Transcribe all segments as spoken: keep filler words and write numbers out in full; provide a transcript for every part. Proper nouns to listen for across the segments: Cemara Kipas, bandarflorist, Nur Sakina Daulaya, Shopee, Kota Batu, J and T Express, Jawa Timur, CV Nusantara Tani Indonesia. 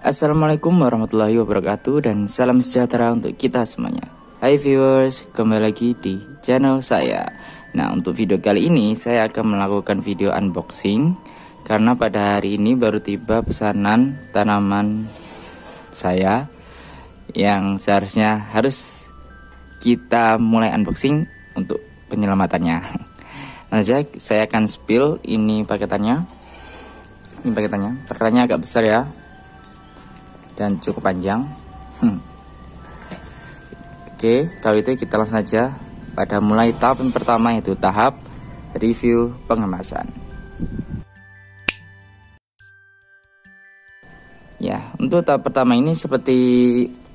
Assalamualaikum warahmatullahi wabarakatuh dan salam sejahtera untuk kita semuanya. Hai viewers, kembali lagi di channel saya. Nah, untuk video kali ini saya akan melakukan video unboxing karena pada hari ini baru tiba pesanan tanaman saya yang seharusnya harus kita mulai unboxing untuk penyelamatannya. Nah, saya, saya akan spill ini paketannya. Ini paketannya, paketannya agak besar ya, dan cukup panjang. hmm. Oke, kalau itu kita langsung aja pada mulai tahap yang pertama, yaitu tahap review pengemasan. Ya, untuk tahap pertama ini seperti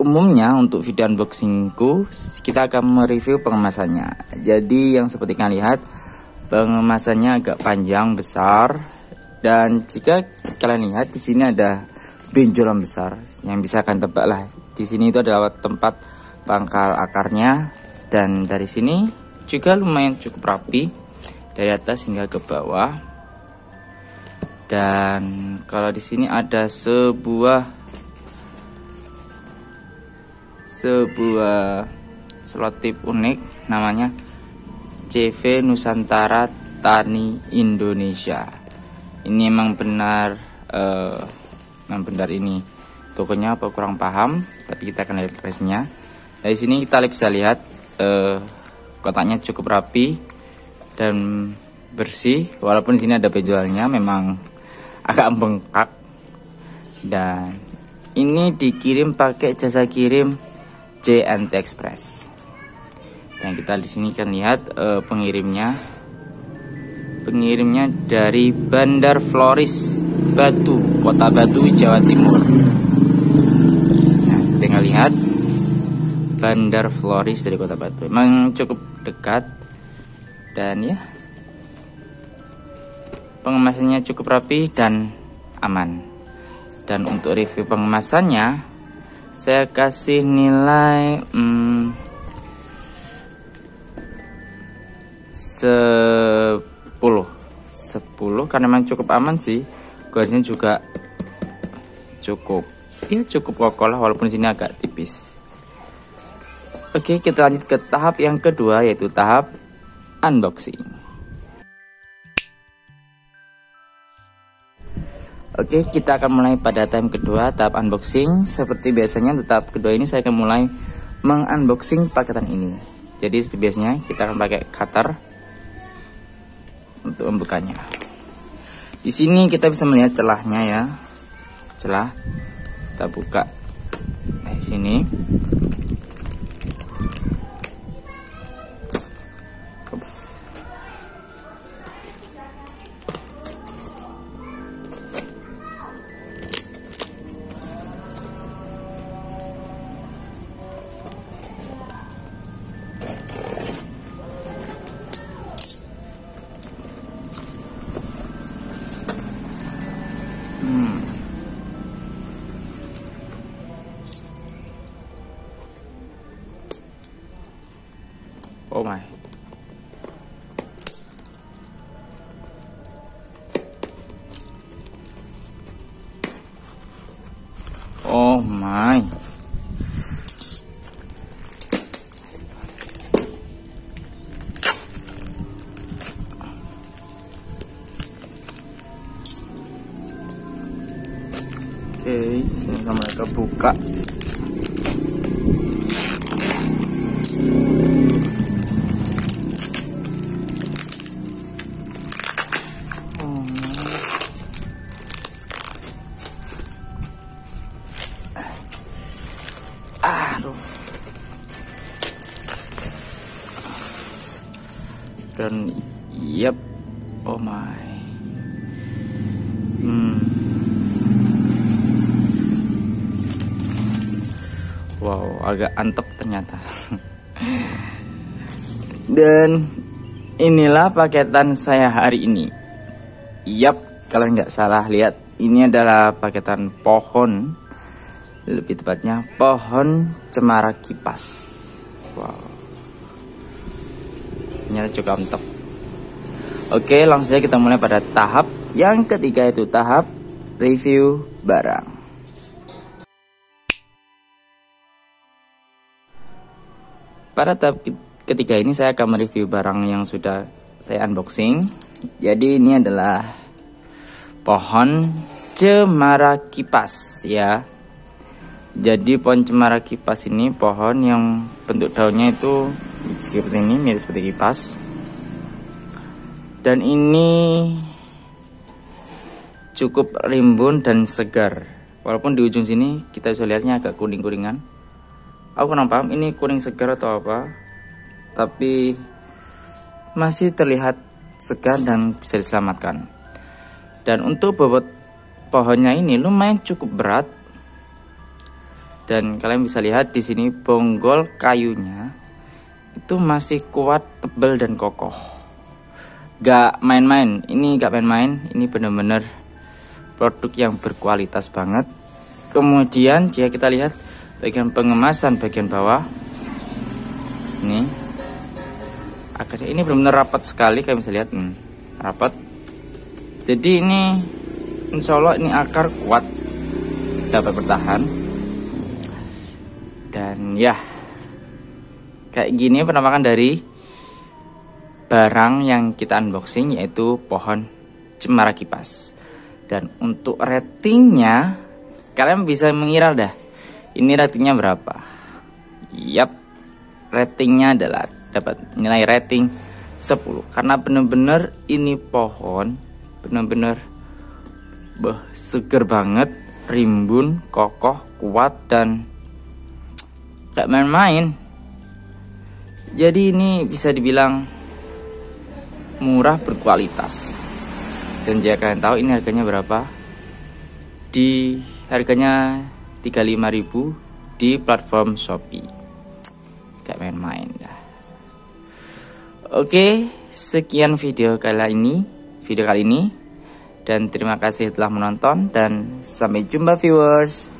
umumnya untuk video unboxingku, kita akan mereview pengemasannya. Jadi yang seperti kalian lihat, pengemasannya agak panjang, besar, dan jika kalian lihat di sini ada benjolan besar yang bisa akan tebak lah. Di sini itu adalah tempat pangkal akarnya, dan dari sini juga lumayan cukup rapi dari atas hingga ke bawah. Dan kalau di sini ada sebuah sebuah selotip unik namanya C V Nusantara Tani Indonesia. Ini emang benar uh, Nah, benar ini tokonya apa kurang paham, tapi kita akan lihat resminya. Dari sini kita bisa lihat eh, kotaknya cukup rapi dan bersih, walaupun di sini ada benjolannya memang agak bengkak. Dan ini dikirim pakai jasa kirim J and T Express. Dan kita di sini kan lihat eh, pengirimnya, pengirimnya dari Bandarflorist Batu, Kota Batu, Jawa Timur. Nah, tinggal lihat bandarflorist dari Kota Batu. Memang cukup dekat dan ya, pengemasannya cukup rapi dan aman. Dan untuk review pengemasannya, saya kasih nilai hmm, sepuluh karena memang cukup aman sih. Garisnya juga cukup, ya cukup kokoh lah, walaupun sini agak tipis. Oke, kita lanjut ke tahap yang kedua, yaitu tahap unboxing. Oke, kita akan mulai pada tahap kedua, tahap unboxing. Seperti biasanya untuk tahap kedua ini saya akan mulai mengunboxing paketan ini. Jadi seperti biasanya kita akan pakai cutter untuk membukanya. Di sini kita bisa melihat celahnya ya, celah kita buka dari sini. Ups. Oh my. Oh my. Oke, semoga mereka buka. Dan yep, oh my. hmm. Wow, agak antep ternyata. Dan inilah paketan saya hari ini. Yap, kalau nggak salah lihat, ini adalah paketan pohon, lebih tepatnya pohon cemara kipas. Wow, cukup mantap. Oke, langsung saja kita mulai pada tahap yang ketiga, yaitu tahap review barang. Pada tahap ketiga ini saya akan mereview barang yang sudah saya unboxing. Jadi ini adalah pohon cemara kipas ya. Jadi pohon cemara kipas ini pohon yang bentuk daunnya itu seperti ini, mirip seperti kipas. Dan ini cukup rimbun dan segar. Walaupun di ujung sini kita bisa lihatnya agak kuning-kuningan. Aku kurang paham ini kuning segar atau apa. Tapi masih terlihat segar dan bisa diselamatkan. Dan untuk bobot pohonnya ini lumayan cukup berat. Dan kalian bisa lihat di sini bonggol kayunya itu masih kuat, tebal dan kokoh. Gak main-main, ini gak main-main, ini bener-bener produk yang berkualitas banget. Kemudian jika kita lihat bagian pengemasan bagian bawah ini, akhirnya ini benar-benar rapat sekali. Kalian bisa lihat hmm, rapat. Jadi ini insya Allah ini akar kuat, dapat bertahan. Dan ya kayak gini penampakan dari barang yang kita unboxing, yaitu pohon cemara kipas. Dan untuk ratingnya kalian bisa mengira dah ini ratingnya berapa. Yap, ratingnya adalah dapat nilai rating sepuluh. Karena bener-bener ini pohon bener-bener seger banget, rimbun, kokoh, kuat dan gak main-main. Jadi ini bisa dibilang murah, berkualitas. Dan jika kalian tahu ini harganya berapa, di harganya tiga puluh lima ribu di platform Shopee. Gak main-main dah. Oke, sekian video kali ini, video kali ini. Dan terima kasih telah menonton dan sampai jumpa viewers.